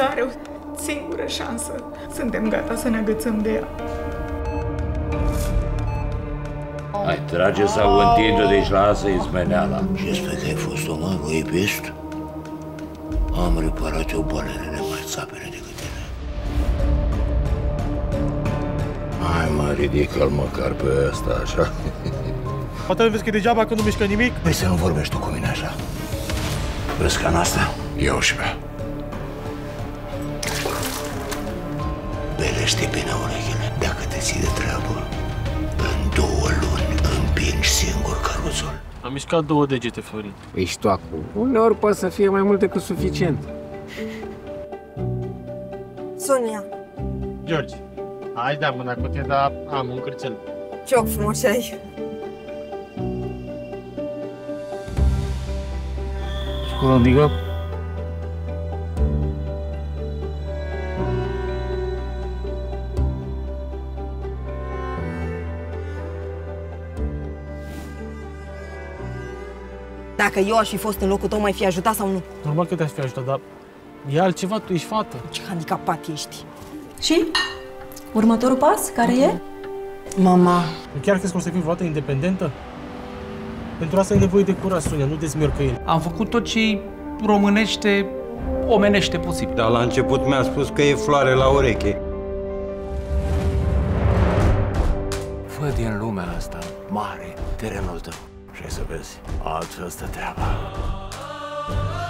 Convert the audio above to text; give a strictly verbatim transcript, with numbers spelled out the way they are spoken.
America are o singură șansă. Suntem gata să ne agățăm de ea. Ai trage sau întinde, deci lasă izmeneala. Și că ai fost o mare egoist, am reparat eu bolele mai țapene decât tine. Hai mă, ridică-l măcar pe ăsta, așa. Poate vezi că e degeaba că nu mișcă nimic? Păi să nu vorbești tu cu mine așa. Vrezi ca în asta? Eu și pe. Belește bine urechile. Dacă te ții de treabă, în două luni împingi singur căruțul. Am mișcat două degete, Florin. Ești tu acum. Uneori poate să fie mai mult decât suficient. Sonia. George, hai da mâna cu tine, dar am un cârțel. Ce ochi frumoși ai. Scuza, amiga. Dacă eu aș fi fost în locul tău, m-ai fi ajutat sau nu? Normal că te-aș fi ajutat, dar e altceva, tu ești fată. Ce handicapat ești. Și? Următorul pas? Care okay. e? Mama. Eu chiar crezi că o să fii vreodată independentă? Pentru asta e nevoie de curaj, Sonia, nu de smiorcăieli. Am făcut tot ce-i românește, omenește posibil. Dar la început mi-a spus că e floare la ureche. Fă din lumea asta mare terenul tău. Și să vezi altfel stă treaba.